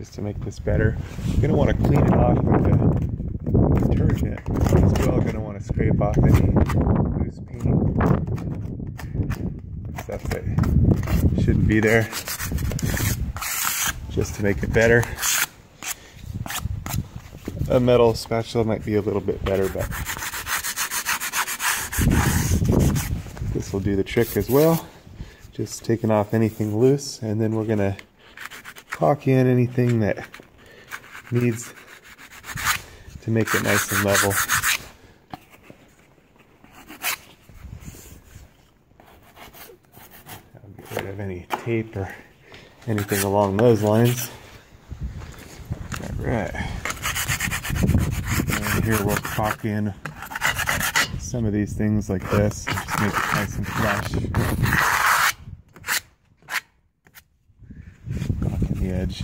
just to make this better. You're gonna want to clean it off with the detergent. You're as well gonna want to scrape off any loose paint, stuff that shouldn't be there, just to make it better. A metal spatula might be a little bit better, but this will do the trick as well. Just taking off anything loose, and then we're gonna caulk in anything that needs to make it nice and level. I'll get rid of any tape or anything along those lines. All right, and here we'll caulk in some of these things like this, just make it nice and flush. Edge,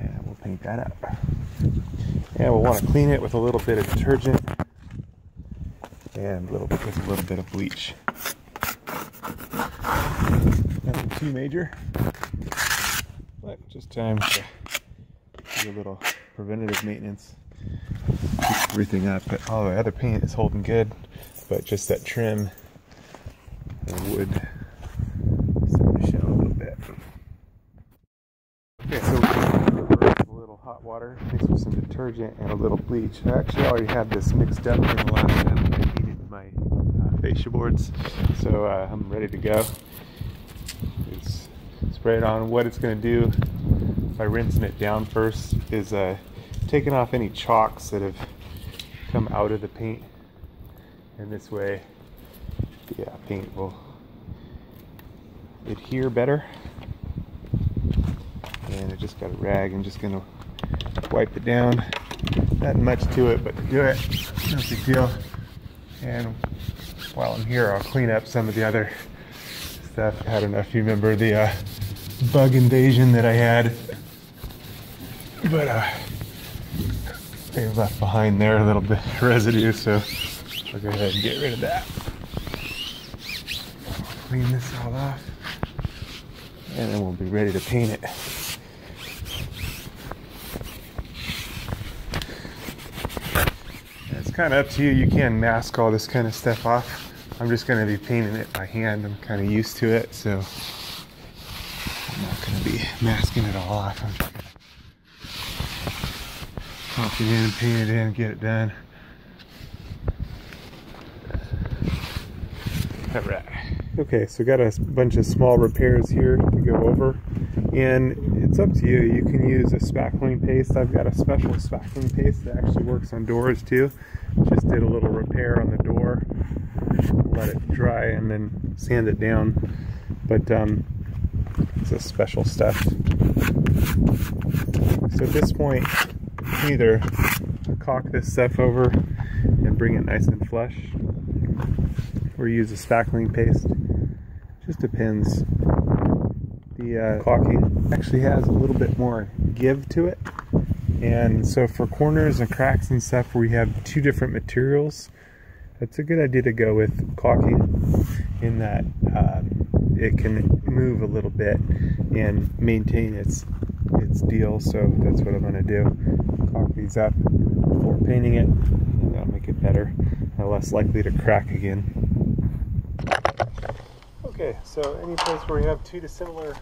and we'll paint that up. And we'll want to clean it with a little bit of detergent and a little bit of bleach. Nothing too major, but just time to do a little preventative maintenance. Keep everything up, but all the other paint is holding good, but just that trim and wood. Water, mixed with some detergent and a little bleach. I actually already had this mixed up in the last time I heated my fascia boards, so I'm ready to go. It's sprayed on. What it's going to do by rinsing it down first is taking off any chalks that have come out of the paint, and this way the paint will adhere better. And I just got a rag. I'm just going to wipe it down. Not much to it, but to do it, no big deal. And while I'm here, I'll clean up some of the other stuff. I don't know if you remember the bug invasion that I had, but they left behind there a little bit of residue, so I'll go ahead and get rid of that. Clean this all off, and then we'll be ready to paint it. Kind of up to you. You can mask all this kind of stuff off. I'm just going to be painting it by hand. I'm kind of used to it, so I'm not going to be masking it all off. I'm just going to pop it in, paint it in, get it done. All right. Okay, so got a bunch of small repairs here to go over, and it's up to you. You can use a spackling paste. I've got a special spackling paste that actually works on doors too. Just did a little repair on the door, let it dry, and then sand it down. But it's a special stuff. So at this point, either caulk this stuff over and bring it nice and flush, or use a spackling paste. Just depends. The caulking actually has a little bit more give to it, and so for corners and cracks and stuff where you have two different materials, it's a good idea to go with caulking, in that it can move a little bit and maintain its deal. So that's what I'm going to do. Caulk these up before painting it, and that'll make it better and less likely to crack again. Okay, so any place where you have two dissimilar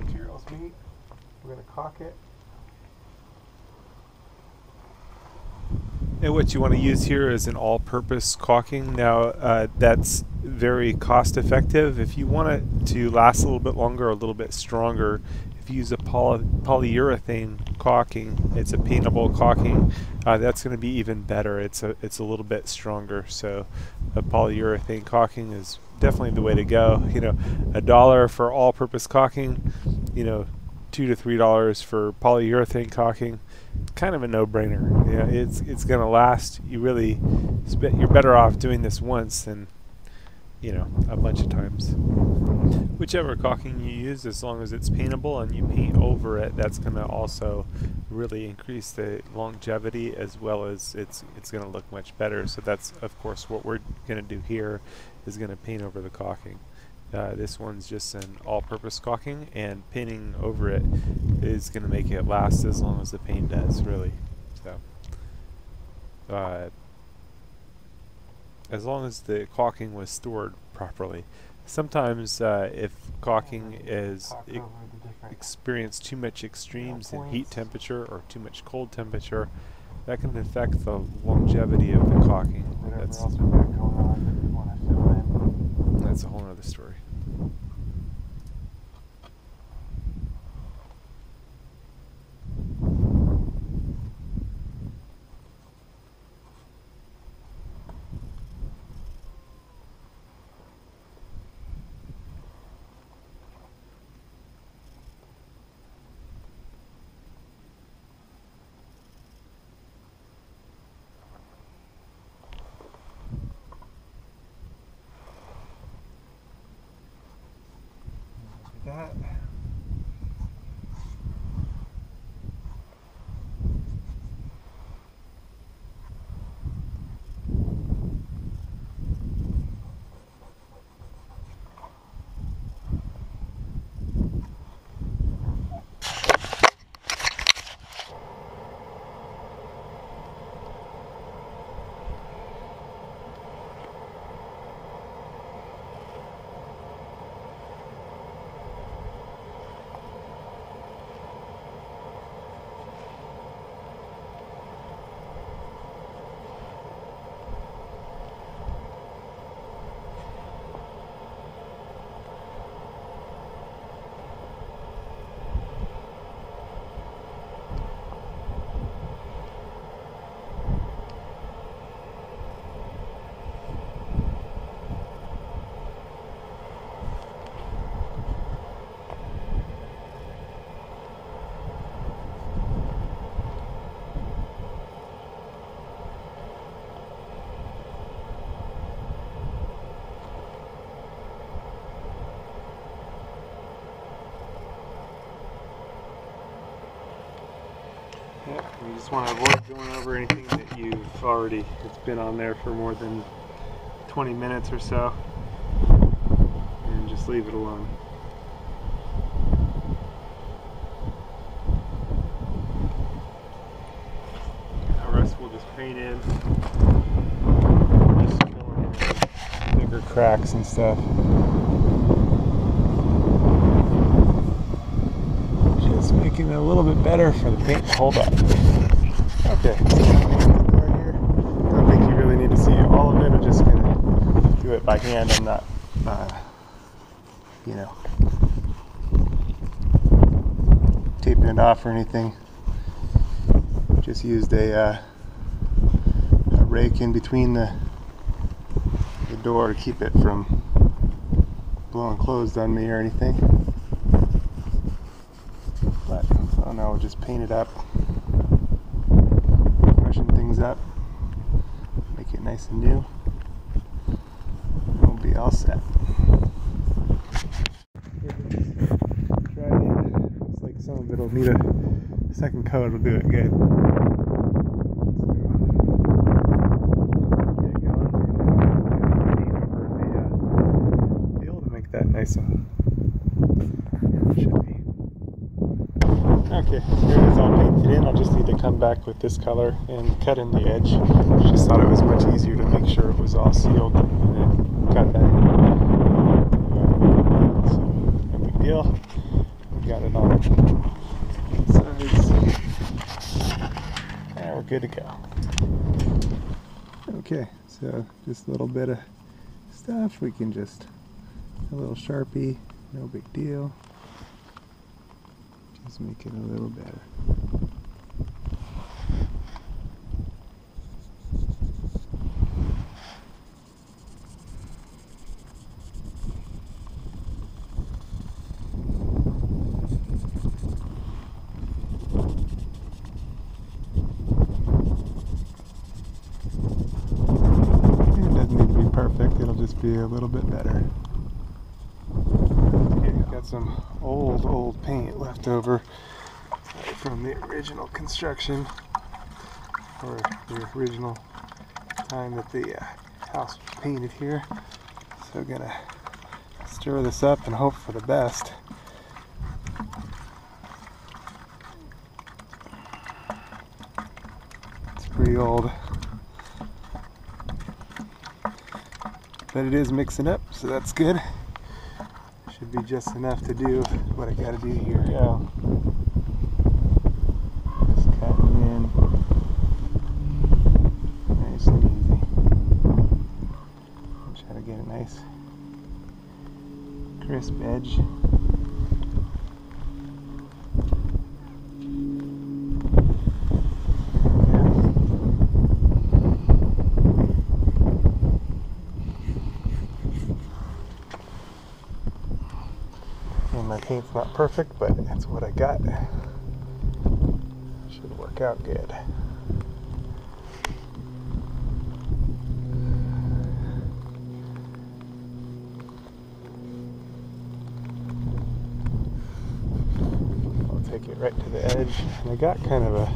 materials meet, we're going to caulk it. And what you want to use here is an all-purpose caulking. Now, that's very cost-effective. If you want it to last a little bit longer, a little bit stronger, if you use a polyurethane caulking, it's a paintable caulking, that's going to be even better. It's a little bit stronger, so a polyurethane caulking is definitely the way to go. You know, $1 for all-purpose caulking, you know, $2 to $3 for polyurethane caulking. Kind of a no-brainer. You know, it's going to last. You really you're better off doing this once than, you know, a bunch of times. Whichever caulking you use, as long as it's paintable and you paint over it, that's going to also really increase the longevity, as well as it's going to look much better. So that's, of course, what we're going to do here, is going to paint over the caulking. This one's just an all-purpose caulking, and painting over it is going to make it last as long as the paint does, really. So, as long as the caulking was stored properly. Sometimes if caulking is experienced too much extremes in heat temperature or too much cold temperature, that can affect the longevity of the caulking. That's a whole other story. You just want to avoid going over anything that you've already, it's been on there for more than 20 minutes or so, and just leave it alone. The rest we'll just paint in, just filling in bigger cracks and stuff. Just making it a little bit better for the paint to hold up. Okay, right here. I don't think you really need to see all of it. I'm just gonna do it by hand. I'm not, you know, taping it off or anything. Just used a rake in between the door to keep it from blowing closed on me or anything. But so now we'll just paint it up. Up, make it nice and new, and we'll be all set. Looks like some of it'll need a second coat, it'll do it good. So, get it going, and then over the field to make that nice and should be. Okay, here it is all painted in. I'll just need to come back with this color and cut in the edge. I just thought it was much easier to make sure it was all sealed and then cut that in. So, no big deal. We got it all inside. And we're good to go. Okay, so just a little bit of stuff. We can just, a little Sharpie, no big deal. Let's make it a little better. It doesn't need to be perfect, it'll just be a little bit better. Some old paint left over from the original construction, or the original time that the house was painted here. So I'm gonna screw this up and hope for the best. It's pretty old, but it is mixing up, so that's good. Should be just enough to do what I gotta do here now. Just cutting in nice and easy. Try to get a nice crisp edge. My paint's not perfect, but that's what I got. Should work out good. I'll take it right to the edge. And I got kind of a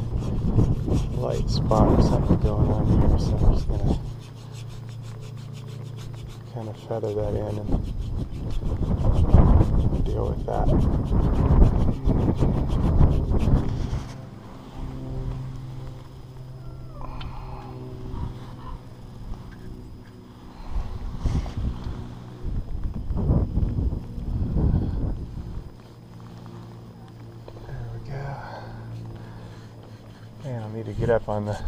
light spot or something going on here, so I'm just gonna kind of feather that in and deal with that. There we go. Man, I'll need to get up on the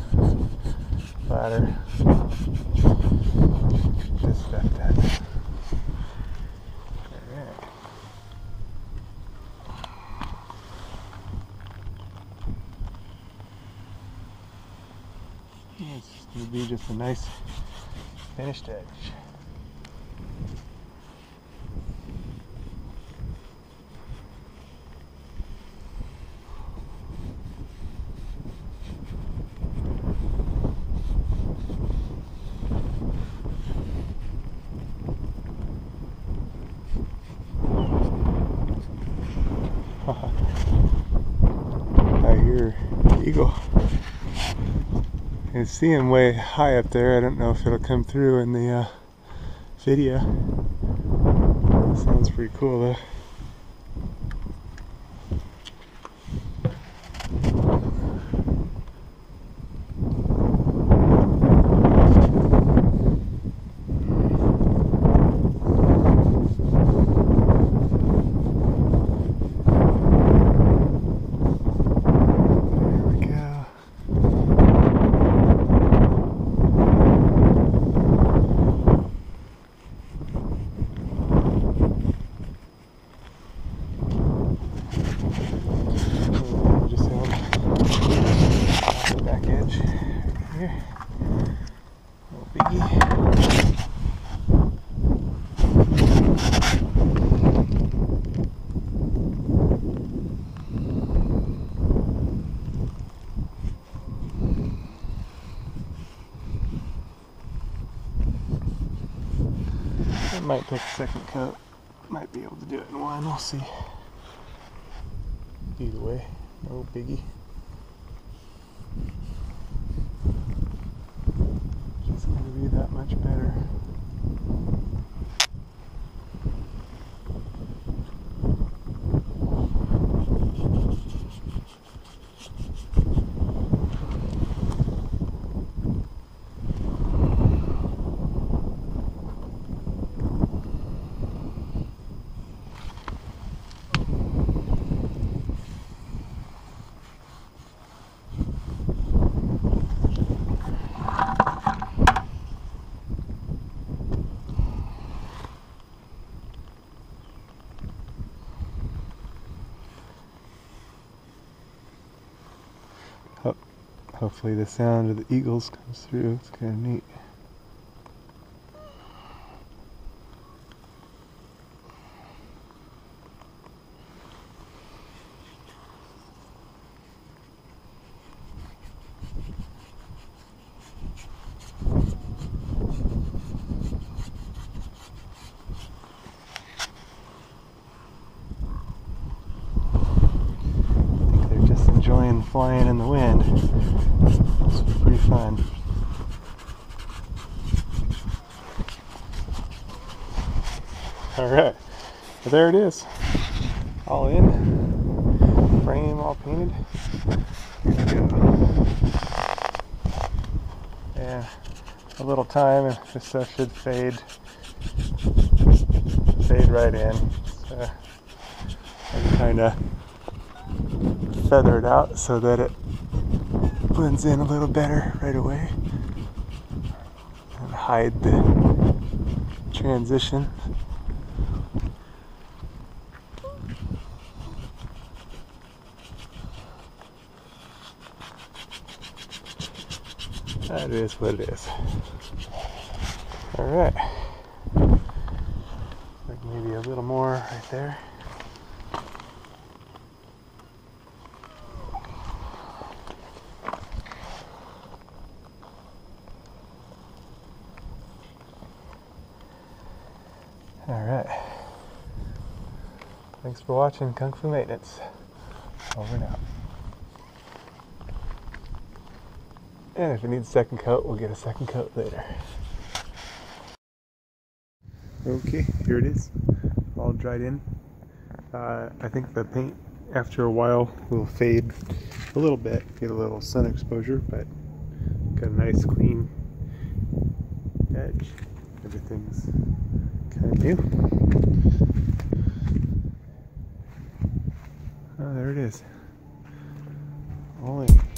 ladder. It's going to be just a nice finished edge. I hear the eagle. I see him way high up there. I don't know if it'll come through in the video. Sounds pretty cool though. Might take a second coat. Might be able to do it in one. We'll see. Either way, no biggie. Just going to be that much better. Hopefully the sound of the eagles comes through. It's kind of neat. Enjoying flying in the wind. It's pretty fun. Alright, But there it is, all in, frame all painted. Here we go. And a little time, and this stuff should fade right in. So I'm trying to feather it out so that it blends in a little better right away and hide the transition. That is what it is. All right, like maybe a little more right there. All right, thanks for watching Kung Fu Maintenance. Over and out. And if it needs a second coat, we'll get a second coat later. Okay, here it is, all dried in. I think the paint, after a while, will fade a little bit, get a little sun exposure, but got a nice clean edge. Everything's kind of new. Oh, there it is. All in.